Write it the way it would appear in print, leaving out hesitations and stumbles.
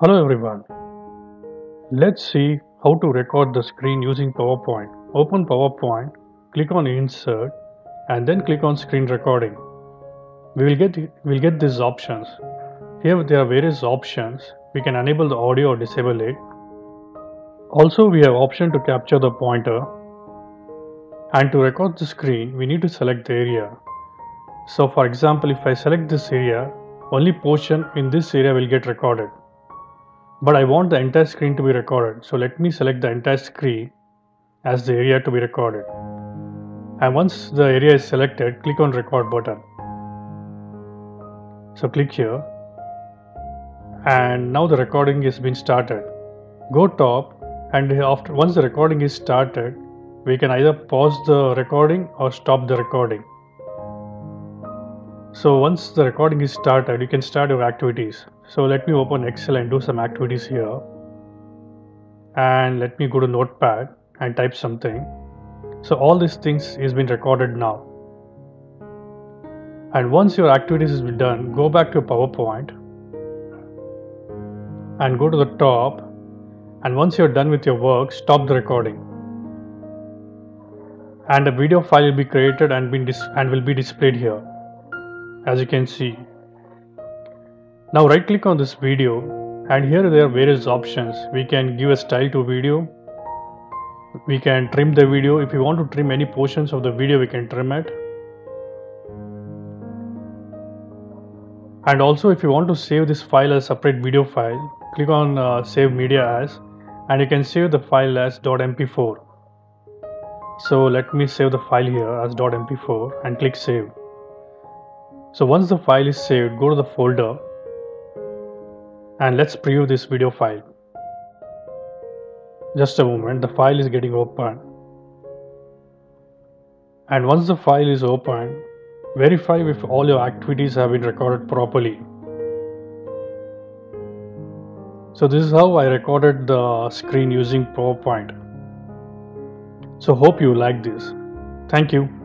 Hello everyone. Let's see how to record the screen using PowerPoint. Open PowerPoint, click on Insert and then click on Screen Recording. We'll get these options. Here there are various options. We can enable the audio or disable it. Also we have option to capture the pointer. And to record the screen, we need to select the area. So for example, if I select this area, only portion in this area will get recorded. But I want the entire screen to be recorded, so let me select the entire screen as the area to be recorded. And once the area is selected, click on Record button. So click here. And now the recording has been started. Go top, and once the recording is started, we can either pause the recording or stop the recording. So once the recording is started, you can start your activities. So let me open Excel and do some activities here. And let me go to Notepad and type something. So all these things is been recorded now. And once your activities is done, go back to PowerPoint and go to the top. And once you're done with your work, stop the recording. And a video file will be created and will be displayed here, as you can see. Now right click on this video and here there are various options. We can give a style to video. We can trim the video. If you want to trim any portions of the video, we can trim it. And also if you want to save this file as a separate video file, click on Save Media As and you can save the file as .mp4. So let me save the file here as .mp4 and click Save. So once the file is saved, go to the folder and let's preview this video file. Just a moment, the file is getting open. And once the file is open, verify if all your activities have been recorded properly. So this is how I recorded the screen using PowerPoint. So hope you like this. Thank you.